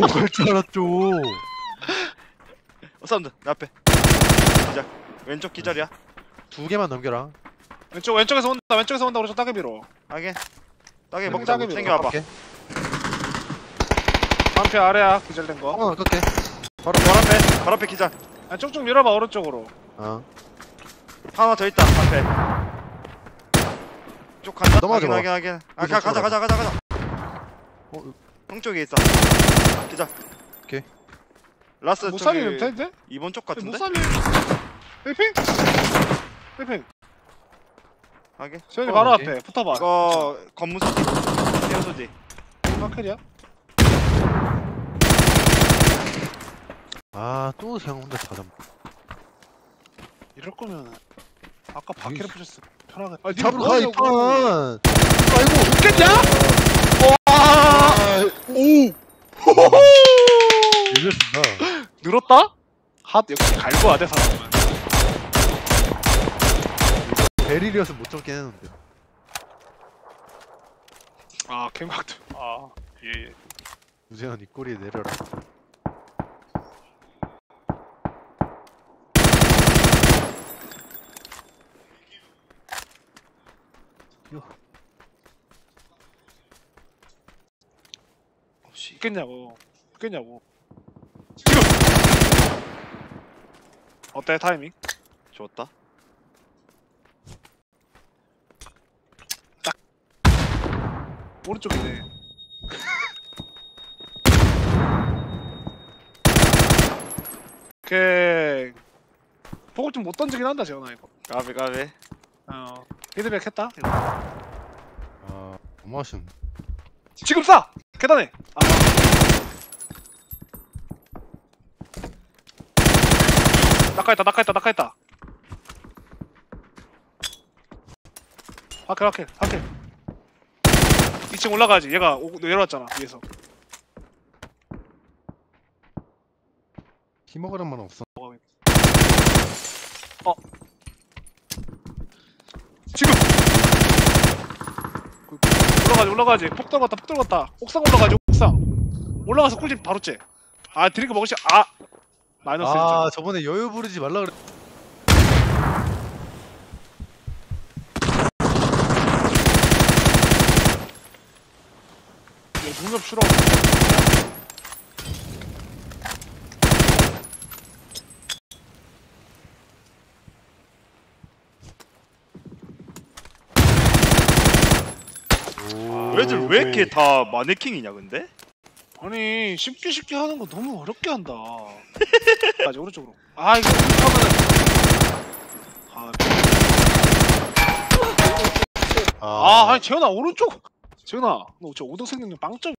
저거 갈 줄 알았죠. 어, 사람들 내 앞에 기절. 왼쪽 기절이야. 두 개만 넘겨라. 왼쪽에서 온다. 왼쪽에서 온다. 오른쪽 따개 밀어. 따개. 따개 먹자. 챙겨와봐. 반피 아래야. 기절된 거. 어, 어떡해. 바로 앞에 기절. 아, 쭉쭉 밀어봐. 오른쪽으로. 어. 하나 더 있다. 앞에. 쪽 간다. 확인. 아, 가자. 어, 형쪽에 있어. 기자. 오케이. 라스 못 살리면 텐데? 이번 쪽 같은데? 못 살리면. 핑. 하게. 저기 바로 앞에 붙어봐. 이거 건물 소지. 대형 소지. 마클이야? 아, 또 생각보다 다담. 이럴 거면 아까 바퀴를 부셨어. 편하게. 아, 잡으러 가, 이 판. 아이고, 죽겠냐? 오! 호호호! 늘렸습니다. 늘었다? 핫, 역시 갈고 와대 사람은. 베릴이어서 못 잡긴 했는데. 아, 갱각도. 아, 예. 우재현, 이 꼬리에 내려라. 요. 죽겠냐고 지금! 어때 타이밍? 좋았다. 딱 오른쪽이네. 오케이. 보고 좀 못 던지긴 한다. 재현아 이거 까비 어 피드백 했다. 아 너무 아쉽네. 지금 쏴! 계단에! 아. 낙하했다. 하킬. 2층 올라가야지. 얘가 내려왔잖아, 위에서. 키먹으란 말 없어. 어. 지금! 올라가지. 폭 들어갔다. 옥상 올라가지, 옥상. 올라가서 꿀집 바로 째. 아, 드링크 먹을 시, 아! 마이너스. 아, 저번에 여유 부리지 말라 그랬. 야, 눈썹 싫어. 애들 왜 이렇게 다 마네킹이냐 근데? 아니 쉽게 하는 거 너무 어렵게 한다. 맞아. 오른쪽으로. 아 이거 하면은 아 아니 재현아 오른쪽. 재현아 너 진짜 5등 생명력 0.0